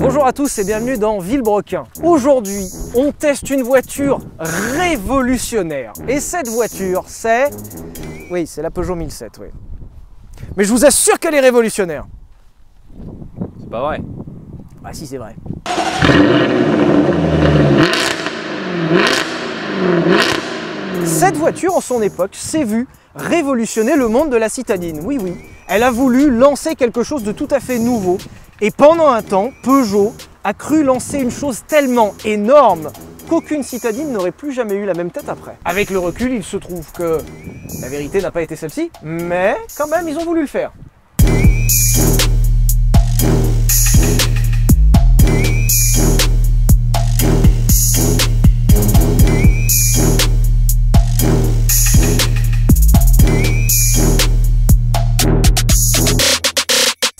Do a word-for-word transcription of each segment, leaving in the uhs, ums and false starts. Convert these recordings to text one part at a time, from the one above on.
Bonjour à tous et bienvenue dans Vilebrequin. Aujourd'hui, on teste une voiture révolutionnaire. Et cette voiture, c'est... Oui, c'est la Peugeot mille sept, oui. Mais je vous assure qu'elle est révolutionnaire. C'est pas vrai. Ah si, c'est vrai. Cette voiture, en son époque, s'est vue révolutionner le monde de la citadine. Oui, oui. Elle a voulu lancer quelque chose de tout à fait nouveau. Et pendant un temps, Peugeot a cru lancer une chose tellement énorme qu'aucune citadine n'aurait plus jamais eu la même tête après. Avec le recul, il se trouve que la vérité n'a pas été celle-ci, mais quand même, ils ont voulu le faire.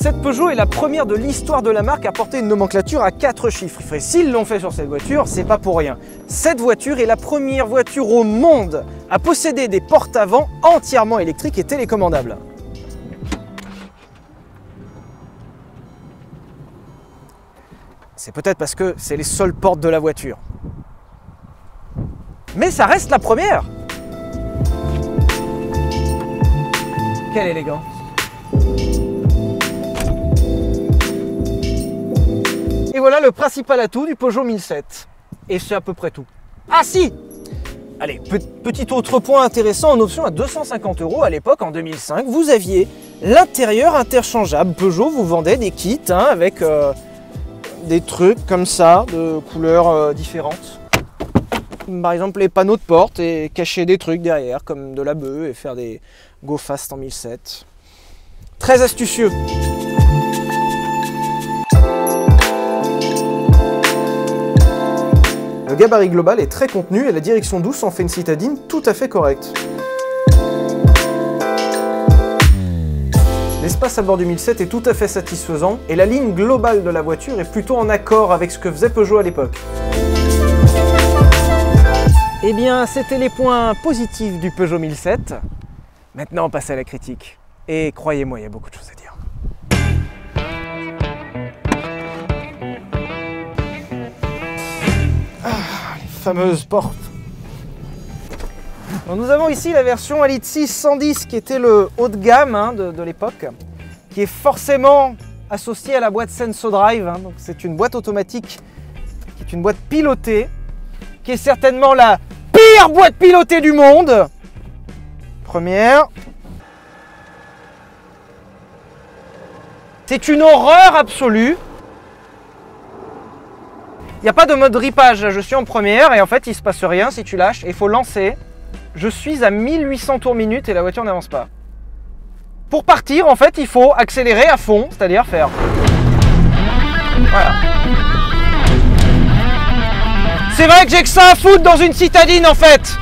Cette Peugeot est la première de l'histoire de la marque à porter une nomenclature à quatre chiffres. Et s'ils l'ont fait sur cette voiture, c'est pas pour rien. Cette voiture est la première voiture au monde à posséder des portes avant entièrement électriques et télécommandables. C'est peut-être parce que c'est les seules portes de la voiture. Mais ça reste la première! Quelle élégance! Et voilà le principal atout du Peugeot mille sept. Et c'est à peu près tout. Ah si! Allez, petit autre point intéressant en option à deux cent cinquante euros à l'époque, en deux mille cinq, vous aviez l'intérieur interchangeable. Peugeot vous vendait des kits hein, avec euh, des trucs comme ça, de couleurs euh, différentes. Par exemple, les panneaux de porte et cacher des trucs derrière, comme de la bœuf et faire des go fast en mille sept. Très astucieux! Le gabarit global est très contenu et la direction douce en fait une citadine tout à fait correcte. L'espace à bord du mille sept est tout à fait satisfaisant et la ligne globale de la voiture est plutôt en accord avec ce que faisait Peugeot à l'époque. Eh bien, c'était les points positifs du Peugeot mille sept. Maintenant, on passe à la critique. Et croyez-moi, il y a beaucoup de choses à dire. Fameuse porte. Alors nous avons ici la version Elite six cent dix qui était le haut de gamme hein, de, de l'époque, qui est forcément associée à la boîte Senso Drive. Hein, donc c'est une boîte automatique, qui est une boîte pilotée, qui est certainement la pire boîte pilotée du monde. Première. C'est une horreur absolue. Il n'y a pas de mode ripage, là je suis en première et en fait il se passe rien si tu lâches, il faut lancer. Je suis à mille huit cents tours minute et la voiture n'avance pas. Pour partir en fait il faut accélérer à fond, c'est-à-dire faire... Voilà. C'est vrai que j'ai que ça à foutre dans une citadine en fait.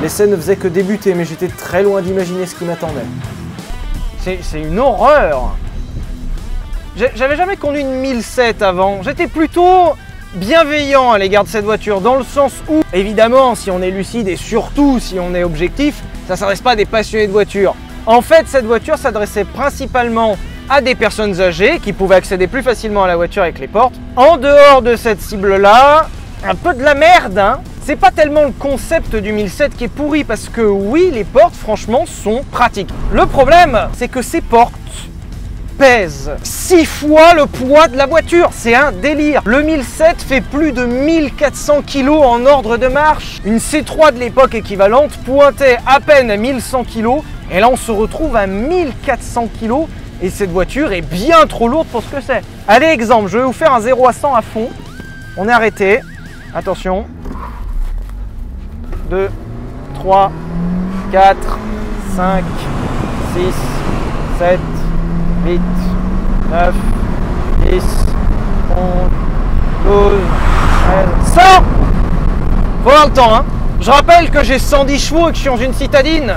L'essai ne faisait que débuter mais j'étais très loin d'imaginer ce qui m'attendait. C'est une horreur. J'avais jamais conduit une mille sept avant, j'étais plutôt bienveillant à l'égard de cette voiture, dans le sens où, évidemment, si on est lucide et surtout si on est objectif, ça ne s'adresse pas à des passionnés de voiture. En fait, cette voiture s'adressait principalement à des personnes âgées qui pouvaient accéder plus facilement à la voiture avec les portes. En dehors de cette cible-là, un peu de la merde, hein. C'est pas tellement le concept du mille sept qui est pourri, parce que oui, les portes, franchement, sont pratiques. Le problème, c'est que ces portes pèse six fois le poids de la voiture, c'est un délire. Le mille sept fait plus de mille quatre cents kilos en ordre de marche. Une C trois de l'époque équivalente pointait à peine à mille cent kilos et là on se retrouve à mille quatre cents kilos et cette voiture est bien trop lourde pour ce que c'est. Allez, exemple, je vais vous faire un zéro à cent à fond. On est arrêté. Attention. deux, trois, quatre, cinq, six, sept... huit, neuf, dix, onze, douze, treize, cent! Faut avoir le temps, hein! Je rappelle que j'ai cent dix chevaux et que je suis dans une citadine.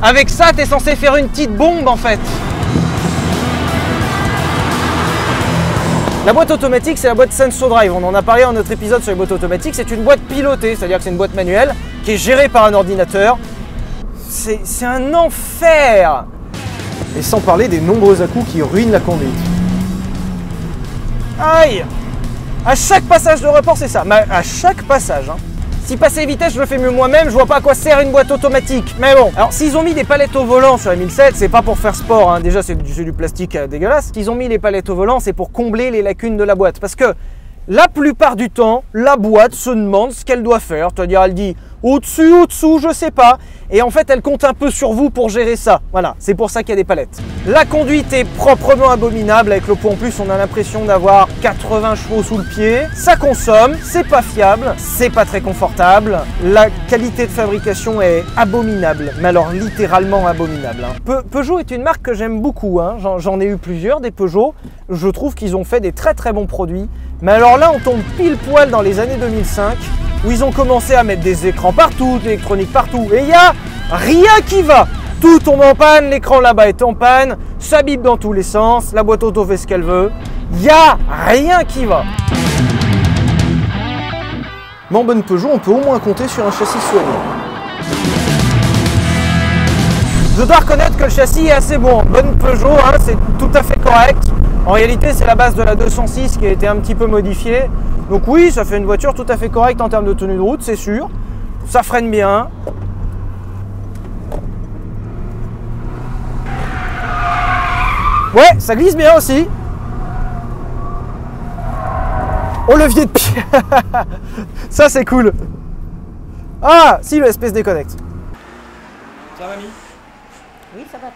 Avec ça, t'es censé faire une petite bombe en fait. La boîte automatique, c'est la boîte Senso Drive. On en a parlé dans notre épisode sur les boîtes automatiques. C'est une boîte pilotée, c'est-à-dire que c'est une boîte manuelle qui est gérée par un ordinateur. C'est un enfer! et sans parler des nombreux à-coups qui ruinent la conduite. Aïe! À chaque passage de report, c'est ça. Mais à chaque passage, hein. Si passer vitesse, je le fais mieux moi-même, je vois pas à quoi sert une boîte automatique. Mais bon, alors s'ils ont mis des palettes au volant sur la mille sept, c'est pas pour faire sport, hein. Déjà c'est du, du plastique euh, dégueulasse. S'ils ont mis les palettes au volant, c'est pour combler les lacunes de la boîte. Parce que la plupart du temps, la boîte se demande ce qu'elle doit faire. C'est-à-dire, elle dit au-dessus, au-dessous, je sais pas. Et en fait, elle compte un peu sur vous pour gérer ça. Voilà, c'est pour ça qu'il y a des palettes. La conduite est proprement abominable. Avec le poids en plus, on a l'impression d'avoir quatre-vingts chevaux sous le pied. Ça consomme, c'est pas fiable, c'est pas très confortable. La qualité de fabrication est abominable, mais alors littéralement abominable, hein. Pe- Peugeot est une marque que j'aime beaucoup, hein. J'en ai eu plusieurs, des Peugeot. Je trouve qu'ils ont fait des très très bons produits. Mais alors là, on tombe pile poil dans les années deux mille cinq. Où ils ont commencé à mettre des écrans partout, de l'électronique partout, et il n'y a rien qui va. Tout tombe en panne, l'écran là-bas est en panne, ça bip dans tous les sens, la boîte auto fait ce qu'elle veut, il n'y a rien qui va. Mais en bonne Peugeot, on peut au moins compter sur un châssis soigné. Je dois reconnaître que le châssis est assez bon. En bonne Peugeot, hein, c'est tout à fait correct. En réalité, c'est la base de la deux cent six qui a été un petit peu modifiée. Donc oui, ça fait une voiture tout à fait correcte en termes de tenue de route, c'est sûr. Ça freine bien. Ouais, ça glisse bien aussi. Oh, levier de pied. Ça, c'est cool. Ah, si, le S P se déconnecte. Ça va, Mie ? Oui, ça va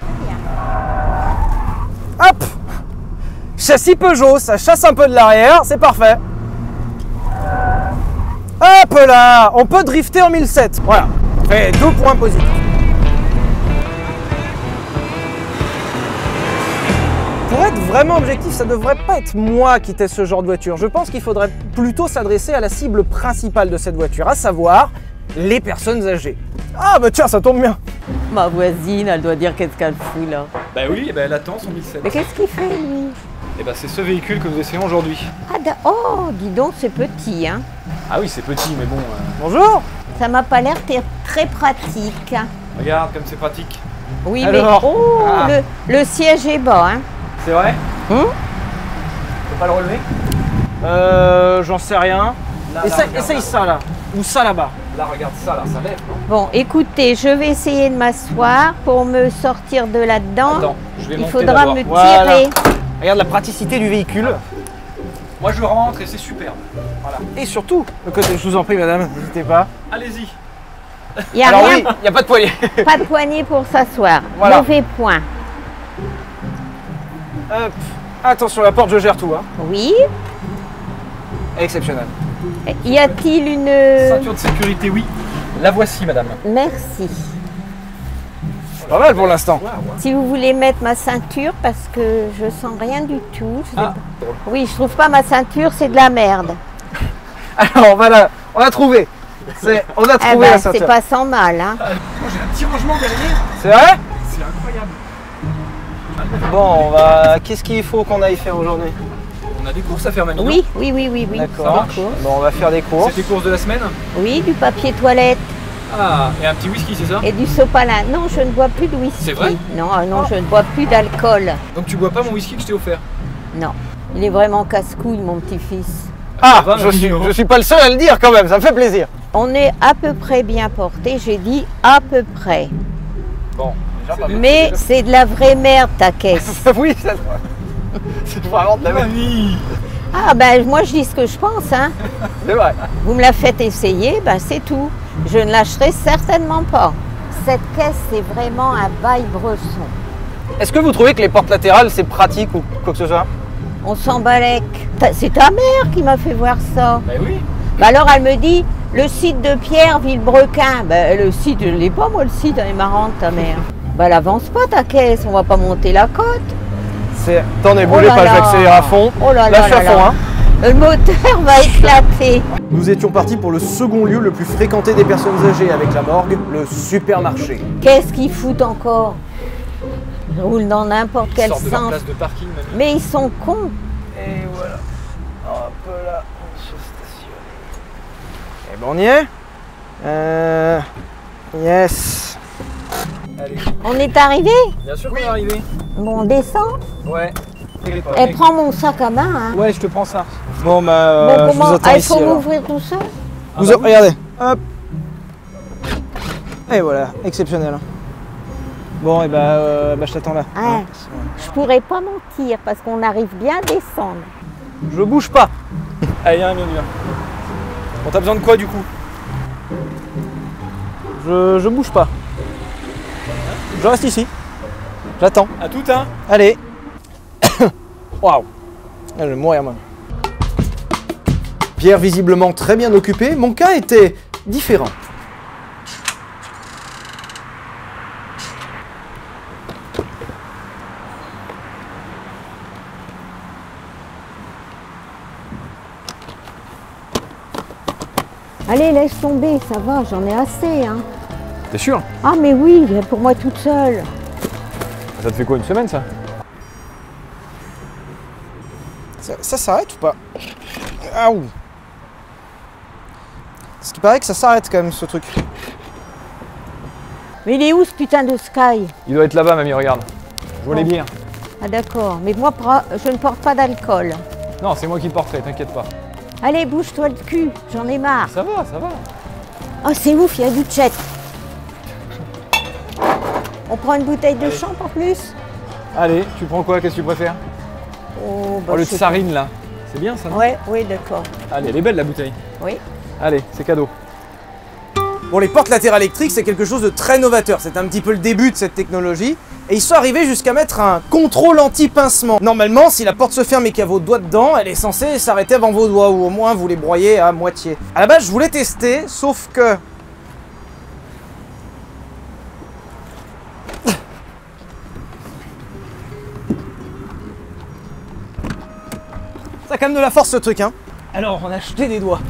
très bien. Hop ! Châssis Peugeot, ça chasse un peu de l'arrière, c'est parfait. Hop là, on peut drifter en mille sept. Voilà, on fait deux points positifs. Pour être vraiment objectif, ça ne devrait pas être moi qui teste ce genre de voiture. Je pense qu'il faudrait plutôt s'adresser à la cible principale de cette voiture, à savoir les personnes âgées. Ah bah tiens, ça tombe bien. Ma voisine, elle doit dire qu'est-ce qu'elle fout là. Bah oui, bah elle attend son mille sept. Mais qu'est-ce qu'il fait lui? Eh ben, c'est ce véhicule que nous essayons aujourd'hui. Ah, oh, dis donc, c'est petit, hein. Ah oui, c'est petit, mais bon... Euh... Bonjour. Ça m'a pas l'air très pratique. Regarde, comme c'est pratique. Oui, alors, mais oh, ah. le, le siège est bas, hein. C'est vrai? Hum Faut pas le relever? Euh, j'en sais rien. Là, essaye, là, regarde, essaye là, ça, là. Ou ça, là-bas. Là, regarde ça, là, ça lève, non? Bon, écoutez, je vais essayer de m'asseoir pour me sortir de là-dedans. Il faudra me tirer. Voilà. Regarde la praticité du véhicule. Moi je rentre et c'est superbe. Voilà. Et surtout, le côté, je vous en prie madame, n'hésitez pas. Allez-y. Il n'y a, oui, a pas de poignée. Pas de poignée pour s'asseoir. Voilà. Mauvais point. Hop. Attention, la porte, je gère tout. Hein. Oui. Exceptionnel. Y a-t-il une... Ceinture de sécurité, oui. La voici madame. Merci. Pas mal pour l'instant. Si vous voulez mettre ma ceinture, parce que je sens rien du tout. Je ah. Oui, je trouve pas ma ceinture, c'est de la merde. Alors voilà, on a trouvé. On a trouvé eh ben, la ceinture. C'est pas sans mal. Hein. Oh, j'ai un petit rangement derrière. C'est vrai? C'est incroyable. Bon, on va. Qu'est-ce qu'il faut qu'on aille faire aujourd'hui? On a des courses à faire maintenant. Oui, oui, oui, oui, oui. D'accord. Bon, on va faire des courses. C'est des courses de la semaine? Oui, du papier toilette. Ah, et un petit whisky, c'est ça? Et du sopalin. Non, je ne bois plus de whisky. C'est vrai? Non, non, je ne bois plus d'alcool. Donc tu bois pas mon whisky que je t'ai offert? Non. Il est vraiment casse-couille, mon petit-fils. Ah, ah je suis, je suis pas le seul à le dire quand même, ça me fait plaisir. On est à peu près bien porté, j'ai dit à peu près. Bon. Déjà, mais c'est de la vraie merde, ta caisse. Oui, ça c'est vraiment de la merde. Ah ben, moi je dis ce que je pense, hein. C'est vrai. Vous me la faites essayer, ben c'est tout. Je ne lâcherai certainement pas. Cette caisse, c'est vraiment un bail bresson. Est-ce que vous trouvez que les portes latérales, c'est pratique ou quoi que ce soit? On s'en balèque. C'est ta mère qui m'a fait voir ça. Ben oui. Ben alors, elle me dit, le site de Pierre, Vilebrequin. Ben, le site, je ne l'ai pas, moi, le site. Elle est marrante, ta mère. Ben, elle avance pas, ta caisse. On va pas monter la côte. Attendez, bougez pas, je vais accélérer à fond. Oh là là, lâche à fond, hein. Le moteur va éclater. Nous étions partis pour le second lieu le plus fréquenté des personnes âgées avec la morgue, le supermarché. Qu'est-ce qu'ils foutent encore? Ils roulent dans n'importe quel sens. Ils sortent de leur place de parking, même. Mais ils sont cons. Et voilà. Hop là, on se stationne. Et ben on y est. Euh... Yes. Allez. On est arrivé? Bien sûr qu'on est arrivé. Bon, descends. Ouais. Et prends mon sac à main. Hein. Ouais, je te prends ça. Bon, bah, euh, bon, je vous attends ah, ici. Il faut m'ouvrir tout ça. Ah, vous a... Regardez. Hop. Et voilà, exceptionnel. Bon, et bah, euh, bah je t'attends là. Ouais. Ouais. Je pourrais pas mentir parce qu'on arrive bien à descendre. Je bouge pas. Allez, viens, viens, viens. Bon, t'as besoin de quoi du coup? Je, je bouge pas. Je reste ici. J'attends. À tout, hein. Allez. Waouh. Je vais mourir, moi. Pierre visiblement très bien occupé, mon cas était différent. Allez, laisse tomber, ça va, j'en ai assez, hein. T'es sûr? Ah mais oui, pour moi toute seule. Ça te fait quoi, une semaine, ça? Ça, ça s'arrête ou pas? Ah ouh. Ce qui paraît que ça s'arrête quand même, ce truc. Mais il est où, ce putain de Sky? Il doit être là-bas, mamie, regarde. Je vois oh. les bières. Ah d'accord, mais moi je ne porte pas d'alcool. Non, c'est moi qui le porterai, t'inquiète pas. Allez, bouge-toi le cul, j'en ai marre. Ça va, ça va. Oh, c'est ouf, il y a du tchet. On prend une bouteille de champ en plus? Allez, tu prends quoi? Qu'est-ce que tu préfères? Oh, bah, oh, le sarine là. C'est bien ça? Ouais, oui, d'accord. Allez, elle est belle la bouteille. Oui. Allez, c'est cadeau. Bon, les portes latérales électriques, c'est quelque chose de très novateur. C'est un petit peu le début de cette technologie. Et ils sont arrivés jusqu'à mettre un contrôle anti-pincement. Normalement, si la porte se ferme et qu'il y a vos doigts dedans, elle est censée s'arrêter avant vos doigts, ou au moins vous les broyez à moitié. À la base, je voulais tester, sauf que... Ça a quand même de la force, ce truc, hein. Alors, on a jeté des doigts.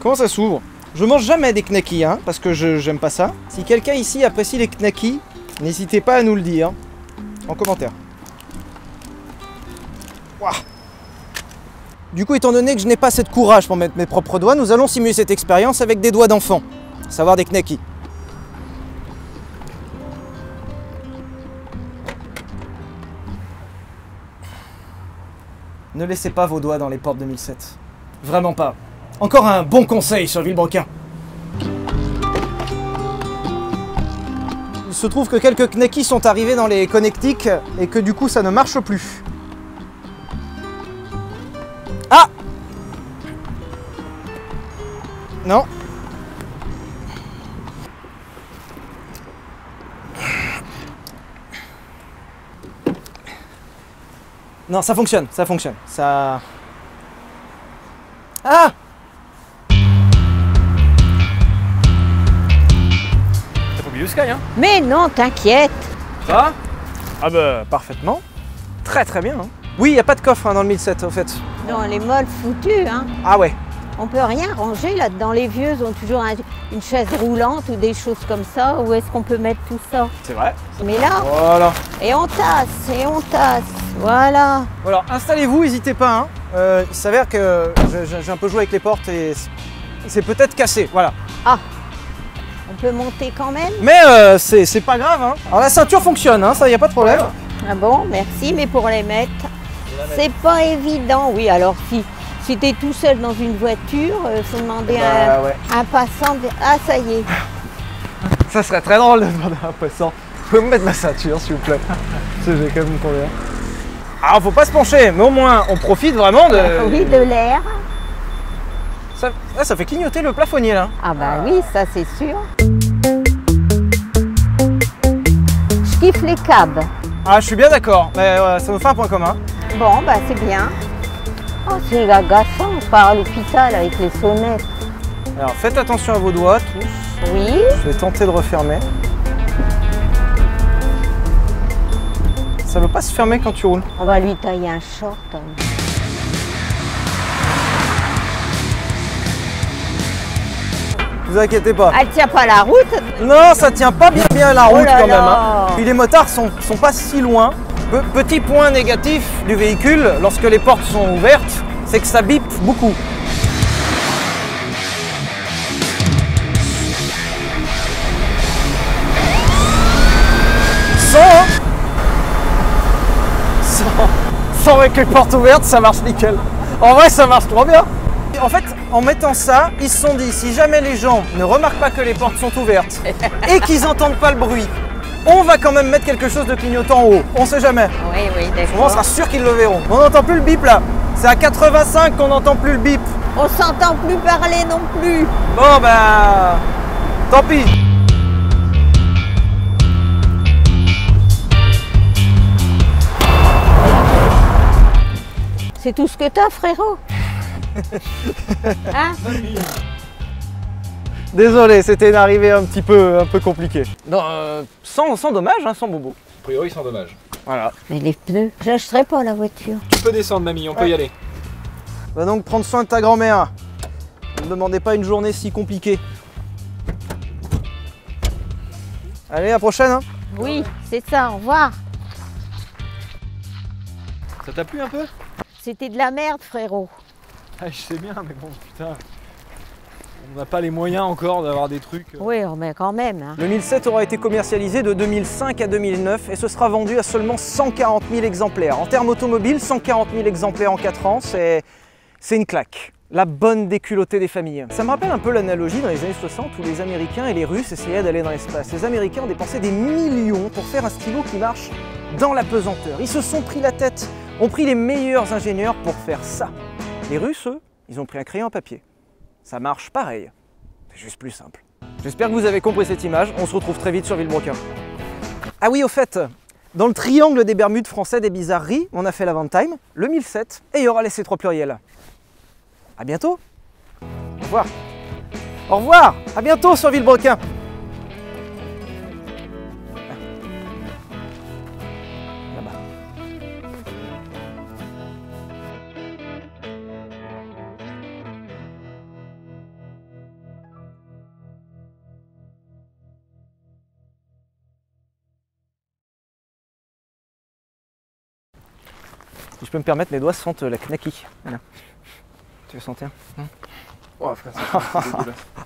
Comment ça s'ouvre? Je mange jamais des knackis, hein, parce que je j'aime pas ça. Si quelqu'un ici apprécie les knackis, n'hésitez pas à nous le dire en commentaire. Ouah. Du coup, étant donné que je n'ai pas assez de courage pour mettre mes propres doigts, nous allons simuler cette expérience avec des doigts d'enfant, savoir des knackis. Ne laissez pas vos doigts dans les portes deux mille sept. Vraiment pas. Encore un bon conseil sur Vilebrequin. Il se trouve que quelques knackis sont arrivés dans les connectiques et que du coup ça ne marche plus. Ah! Non. Non, ça fonctionne, ça fonctionne. Ça... Ah! Sky, hein. Mais non, t'inquiète. Ça va? Ah bah parfaitement. Très très bien. Hein. Oui, il n'y a pas de coffre hein, dans le mille sept, au fait. Non, les molles foutues. Hein. Ah ouais. On peut rien ranger là-dedans. Les vieux ont toujours un, une chaise roulante ou des choses comme ça. Où est-ce qu'on peut mettre tout ça? C'est vrai. Mais là. Voilà. Et on tasse, et on tasse. Voilà. Alors installez-vous, n'hésitez pas. Hein. Euh, il s'avère que j'ai un peu joué avec les portes et c'est peut-être cassé. Voilà. Ah. On peut monter quand même. Mais euh, c'est pas grave. Hein. Alors la ceinture fonctionne, hein, ça, y a pas de problème. Ah bon, merci, mais pour les mettre, c'est pas évident. Oui, alors si, si tu es tout seul dans une voiture, il euh, faut demander bah, à ouais. un passant. De... Ah, ça y est. Ça serait très drôle de demander à un passant. Vous pouvez me mettre ma ceinture, s'il vous plaît. J'ai quand même combien. Alors, faut pas se pencher, mais au moins, on profite vraiment de... Oui, de l'air. Ça, ça fait clignoter le plafonnier là. Ah bah oui, ça c'est sûr. Je kiffe les cabs. Ah, je suis bien d'accord, mais euh, ça nous fait un point commun. Bon, bah c'est bien. Oh, c'est agaçant, on part à l'hôpital avec les sonnettes. Alors faites attention à vos doigts tous. Oui. Je vais tenter de refermer. Ça ne veut pas se fermer quand tu roules. On va lui tailler un short. Hein. Ne vous inquiétez pas. Elle tient pas la route? Non, ça tient pas bien bien la route oh là quand là. même. Hein. Puis les motards sont, sont pas si loin. Pe petit point négatif du véhicule, lorsque les portes sont ouvertes, c'est que ça bip beaucoup. Sans, hein. cent avec les portes ouvertes, ça marche nickel. En vrai, ça marche trop bien. En fait, en mettant ça, ils se sont dit, si jamais les gens ne remarquent pas que les portes sont ouvertes et qu'ils n'entendent pas le bruit, on va quand même mettre quelque chose de clignotant en haut. On sait jamais. Oui, oui, d'accord. On sera sûr qu'ils le verront. On n'entend plus le bip là. C'est à quatre-vingt-cinq qu'on n'entend plus le bip. On s'entend plus parler non plus. Bon, bah, tant pis. C'est tout ce que t'as, frérot. Hein? Désolé, c'était une arrivée un petit peu, un peu compliquée. Non, euh, sans, sans dommage, hein, sans bobo. A priori, sans dommage. Voilà. Mais les pneus, je lâcherai pas la voiture. Tu peux descendre, mamie, on ouais. peut y aller. Va donc prendre soin de ta grand-mère. Ne me demandez pas une journée si compliquée. Allez, à prochaine. Hein. Oui, c'est ça, au revoir. Ça t'a plu un peu? C'était de la merde, frérot. Ah, je sais bien, mais bon, putain. On n'a pas les moyens encore d'avoir des trucs. Oui, mais quand même. Hein. Le mille sept aura été commercialisé de deux mille cinq à deux mille neuf et ce sera vendu à seulement cent quarante mille exemplaires. En termes automobiles, cent quarante mille exemplaires en quatre ans, c'est une claque. La bonne déculottée des familles. Ça me rappelle un peu l'analogie dans les années soixante où les Américains et les Russes essayaient d'aller dans l'espace. Les Américains ont dépensé des millions pour faire un stylo qui marche dans la pesanteur. Ils se sont pris la tête, ont pris les meilleurs ingénieurs pour faire ça. Les Russes, eux, ils ont pris un crayon à papier. Ça marche pareil, c'est juste plus simple. J'espère que vous avez compris cette image, on se retrouve très vite sur Vilebrequin. Ah oui, au fait, dans le triangle des Bermudes français des bizarreries, on a fait la Vantime, le mille sept, et il y aura les C trois pluriels. À bientôt. Au revoir. Au revoir, à bientôt sur Vilebrequin. Si je peux me permettre, mes doigts sentent la knacky. Voilà. Tu veux sentir? Hein? Oh, frère, c'est dégueulasse.